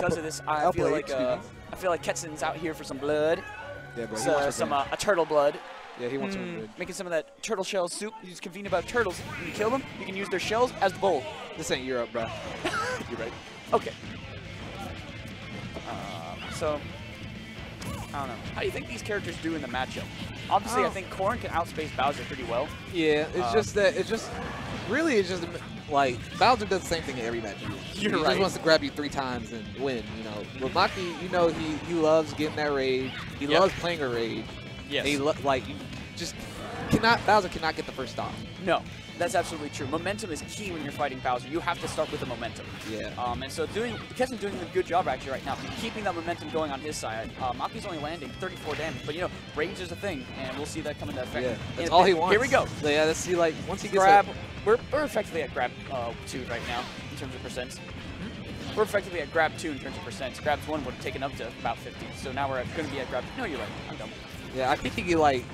Because of this, I feel like Ketsen's out here for some blood. Yeah, bro. So, a turtle blood. Yeah, he wants some blood. Making some of that turtle shell soup. He's convenient about turtles. When you kill them, you can use their shells as the bowl. This ain't Europe, bro. You're right. Okay. I don't know. How do you think these characters do in the matchup? Obviously, I think Corrin can outspace Bowser pretty well. Yeah, it's just that it's just like Bowser does the same thing in every matchup. You're right. He just wants to grab you 3 times and win. You know, with Maki, you know he loves getting that rage. He loves playing a rage. Yes. He like you just cannot Bowser cannot get the first stop. No. That's absolutely true. Momentum is key when you're fighting Bowser. You have to start with the momentum. Yeah. And so Ketsen's doing a good job actually right now, keeping that momentum going on his side. Maki's only landing 34 damage, but you know, range is a thing, and we'll see that come into effect. Yeah, that's all he wants. Here we go. So, yeah, let's see, like, once he gets grab, we're effectively at grab 2 right now in terms of percents. We're effectively at grab 2 in terms of percents. Grabs 1 would have taken up to about 50, so now we're going to be at grab. No, you're right. I'm dumb. Yeah, I think he like.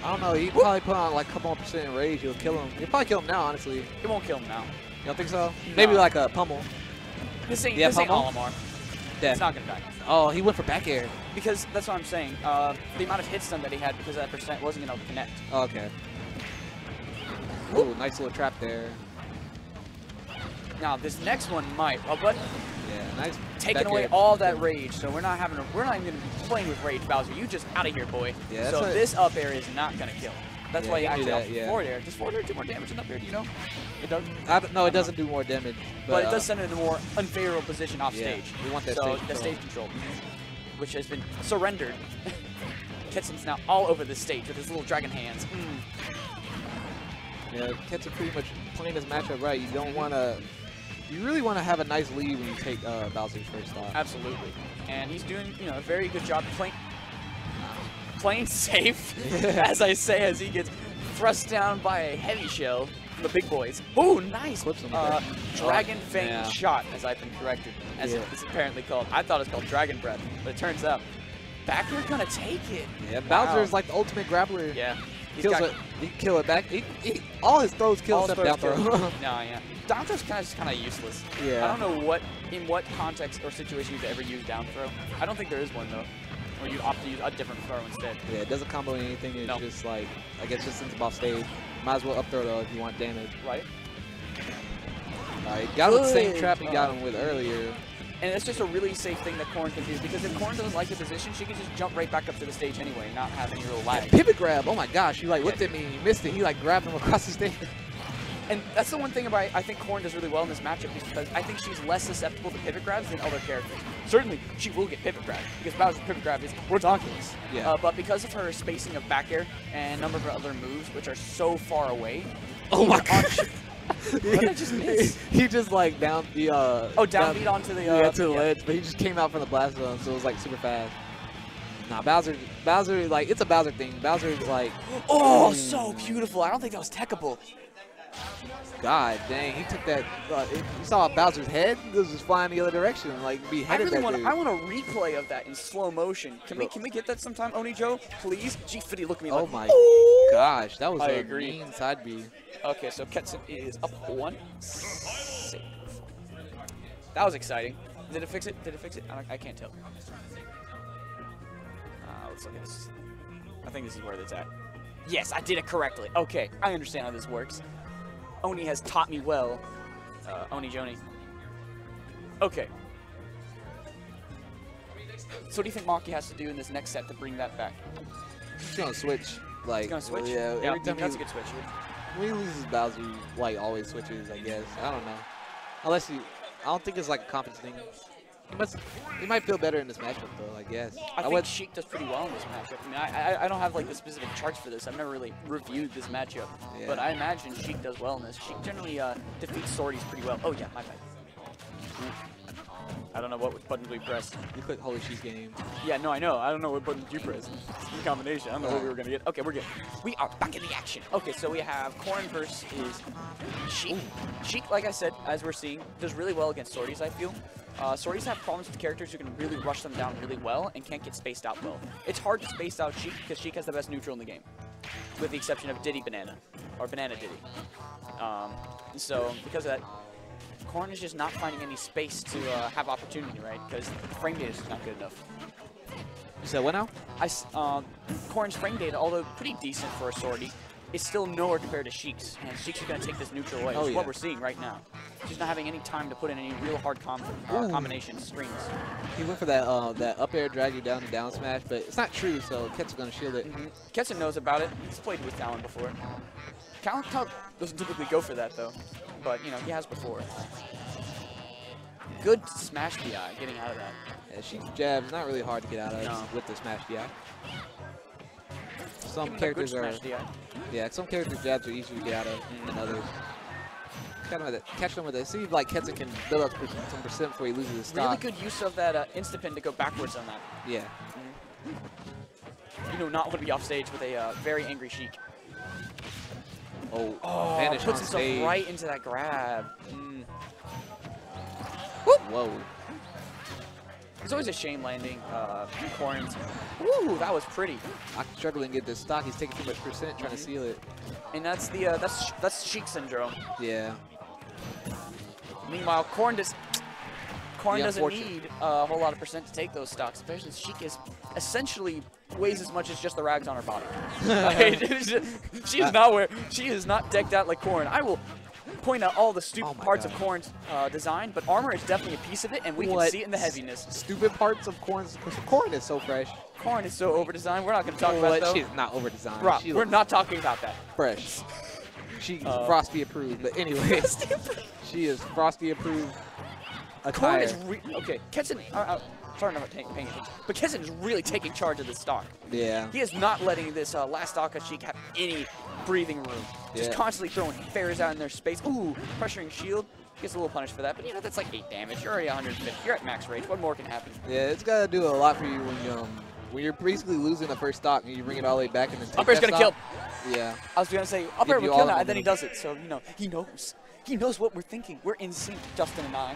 I don't know, he'd probably put on like a couple % rage, he'll kill him. He'll probably kill him now, honestly. He won't kill him now. You don't think so? No. Maybe like a pummel. This ain't Olimar. He's not going to die. Oh, he went for back air. Because that's what I'm saying. The amount of hit stun that he had because of that percent wasn't going to connect. Oh, okay. Ooh, nice little trap there. Now, this next one might. Oh, but yeah, nice. Taking away all that rage, so we're not even gonna be playing with rage, Bowser. You just out of here, boy. Yeah, so this up air is not gonna kill. That's why you actually forward air. Just forward air do more damage than up air. Do you know? It does. No, it doesn't do more damage. But it does send it in a more unfavorable position off stage. We want that stage control, which has been surrendered. Ketsen's now all over the stage with his little dragon hands. Yeah, Ketsen pretty much playing this matchup right. You don't wanna. You really want to have a nice lead when you take Bowser's first off. Absolutely, and he's doing a very good job playing safe, as I say, as he gets thrust down by a heavy shell from the big boys. Ooh, nice Dragon Fang shot, as I've been corrected, as it's apparently called. I thought it's called Dragon Breath, but it turns out back air gonna take it. Yeah, Bowser is like the ultimate grappler. Yeah, he can kill it back. All his throws kill except down throw. Down throw's kind of useless. Yeah. I don't know in what context or situation you'd ever use down throw. I don't think there is one though, where you opt to use a different throw instead. Yeah, it doesn't combo anything. It's just like, I guess, just since it's off stage, might as well up throw though if you want damage. Right. Got the same trap you got him with earlier. And it's just a really safe thing that Corrin can do, because if Corrin doesn't like the position, she can just jump right back up to the stage anyway and not have any real lag. Yeah, pivot grab. Oh my gosh, you like looked at me and you missed it. He like grabbed him across the stage. And that's the one thing about I think Corrin does really well in this matchup, because I think she's less susceptible to pivot grabs than other characters. Certainly, she will get pivot grabbed, because Bowser's pivot grab is ridiculous. Yeah. But because of her spacing of back air and a number of her other moves, which are so far away. Oh my gosh. What did I just miss? He just like down the downbeat onto the to the ledge, but he just came out from the blast zone, so it was like super fast. Nah, Bowser like it's a Bowser thing. Bowser's like so beautiful. I don't think that was techable. God dang, he took that. You saw Bowser's head. It was just flying the other direction, like beheaded. I want a replay of that in slow motion. Can we get that sometime, Oni Joe? Please, G50, look at me. Oh my gosh, that was a green side B. Okay, so Ketsen is up 1. Six. That was exciting. Did it fix it? I can't tell. Let's look at this. I think this is where it's at. Yes, I did it correctly. Okay, I understand how this works. Oni has taught me well. Oni Joni. Okay. So what do you think Maki has to do in this next set to bring that back? He's gonna switch. He's gonna switch? Yeah, that's a good switch. When he loses Bowser, he, always switches, I guess. I don't know. Unless you... I don't think it's, a confidence thing. He might feel better in this matchup, though, I guess. I think Sheik does pretty well in this matchup. I mean, I don't have, the specific charts for this. I've never really reviewed this matchup. Yeah. But I imagine Sheik does well in this. Sheik generally defeats sorties pretty well. Oh, yeah, my bad. I don't know what button we pressed. You click Holy Sheik's game. Yeah, no, I know. I don't know what button you pressed. It's in combination. I don't know what we were going to get. Okay, we're good. We are back in the action. Okay, so we have Corrin versus Sheik. Sheik, like I said, as we're seeing, does really well against sorties, I feel. Sorties have problems with characters who can really rush them down really well and can't get spaced out well. It's hard to space out Sheik because Sheik has the best neutral in the game, with the exception of Diddy Banana, or Banana Diddy. So, because of that, Corrin is just not finding any space to have opportunity, right? Because frame data is not good enough. Is that what now? Corrin's frame data, although pretty decent for a sortie, is still nowhere compared to Sheik's. And Sheik's is going to take this neutral away, which is what we're seeing right now. She's not having any time to put in any real hard combination screens. He went for that that up air, drag you down to down smash, but it's not true, so Ketsen's going to shield it. Ketsen knows about it. He's played with Talon before. Talon doesn't typically go for that, though. But, you know, he has before. Good smash DI, getting out of that. Yeah, Sheik's jab's not really hard to get out of with the smash DI. Some characters are... Yeah, some characters' jabs are easier to get out of than others. Kind of catch them with it. See if like Ketsen can build up some percent before he loses his stock. Really good use of that Instapin to go backwards on that. Yeah. You do not want to be off stage with a very angry Sheik. Oh, vanish puts himself right into that grab. Whoop. Whoa. It's always a shame landing Corrin's. Ooh, that was pretty. I'm struggling to get this stock. He's taking too much percent, trying to seal it. And that's the that's Sheik syndrome. Yeah. Meanwhile, Corrin doesn't need a whole lot of percent to take those stocks, especially since Sheik is essentially weighs as much as just the rags on her body. She is not decked out like Corrin. I will point out all the stupid parts of Corrin's design, but armor is definitely a piece of it, and we can see it in the heaviness. Stupid parts of Corrin's. Corrin is so fresh. Corrin is so overdesigned. We're not going to talk about that. She's not overdesigned. Rob, we're not talking about that. Fresh. She's Frosty approved, but anyway, she is Frosty approved. Corrin is okay. Ketsen, sorry, I'm not paying attention. But Ketsen is really taking charge of this stock. Yeah. He is not letting this last stock of Sheik have any breathing room. Yeah. Just constantly throwing fairs out in their space. Ooh, pressuring shield. Gets a little punished for that, but you know that's like 8 damage. You're already 150. You're at max range. What more can happen? Yeah, it's gotta do a lot for you when you're basically losing the first stock and you bring it all the way back and then take that stock. Kill. Yeah. I was gonna say Upper will kill now, and then he does it. So you know he knows. He knows what we're thinking. We're in sync, Justin and I.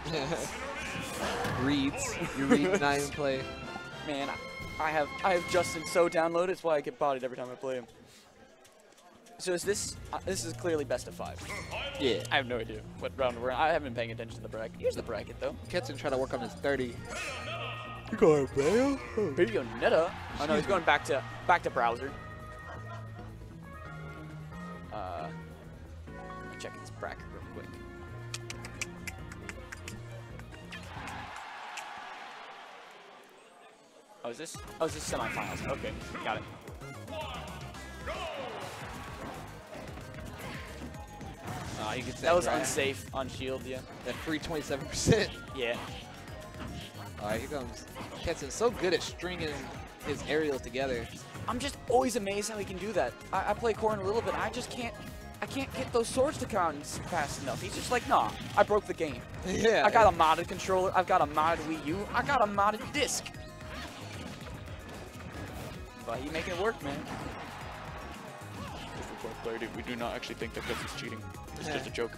Reads. You read, not even play. Man, I have Justin so downloaded. It's why I get bodied every time I play him. So is this? This is clearly best of 5. Yeah. I have no idea what round we're in. I haven't been paying attention to the bracket. Here's the bracket though. Ketsen trying to work on his 30. You going Braille? Video Netta. Oh no, he's going back to browser. Let me check this bracket. Oh, is this? Oh, is this semifinals? Okay, got it. You could say that was unsafe on shield, yeah. That free 27%. Yeah. All right, here comes Ketsen's so good at stringing his aerials together. I'm just always amazed how he can do that. I play Corrin a little bit. I just can't. I can't get those swords to count fast enough. He's just like, nah, I broke the game. Yeah. I got a modded controller. I've got a modded Wii U. I got a modded disc. But he making it work, man. Just for clarity, we do not actually think that this is cheating. It's just a joke.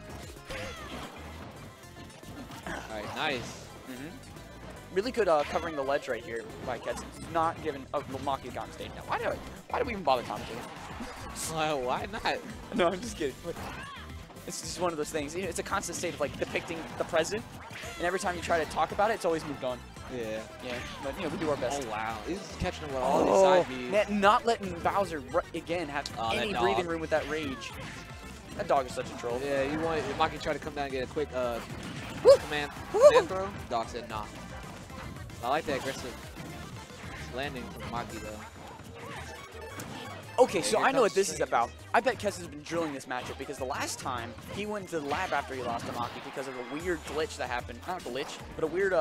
Alright, nice. Really good covering the ledge right here by Ketsen. Not given Maki on stage now. Why do we even bother commentating? Why not? No, I'm just kidding. It's just one of those things. It's a constant state of like depicting the present, and every time you try to talk about it, it's always moved on. Yeah. Yeah, but you know, we do our best. Oh, wow. He's catching him with all these side Bs. Not letting Bowser, again, have any breathing room with that rage. That dog is such a troll. Yeah, you want, if Maki try to come down and get a quick command throw, dog said nah. I like that aggressive landing from Maki, though. Okay, so I know what this is about. I bet Ketsen's been drilling this matchup because the last time he went to the lab after he lost to Maki because of a weird glitch that happened. Not a glitch, but a weird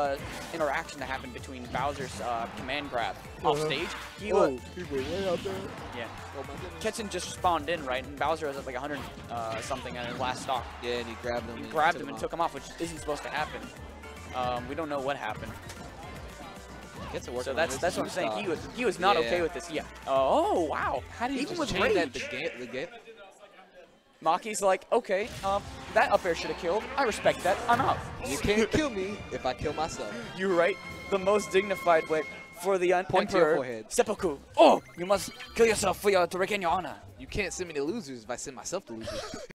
interaction that happened between Bowser's command grab off stage. He people way out there. Yeah. Oh, Ketsen just spawned in, right? And Bowser was at like 100 something on his last stock. Yeah, and he grabbed him. He grabbed him and took him off, which isn't supposed to happen. We don't know what happened. So that's what I'm saying. He was not okay with this. Yeah. Oh wow. How do you even with rage? Maki's like, okay, that up air should have killed. I respect that. I'm out. You can't kill me if I kill myself. You're right. The most dignified way for the emperor. Seppuku. Oh, you must kill yourself for to regain your honor. You can't send me to losers if I send myself to losers.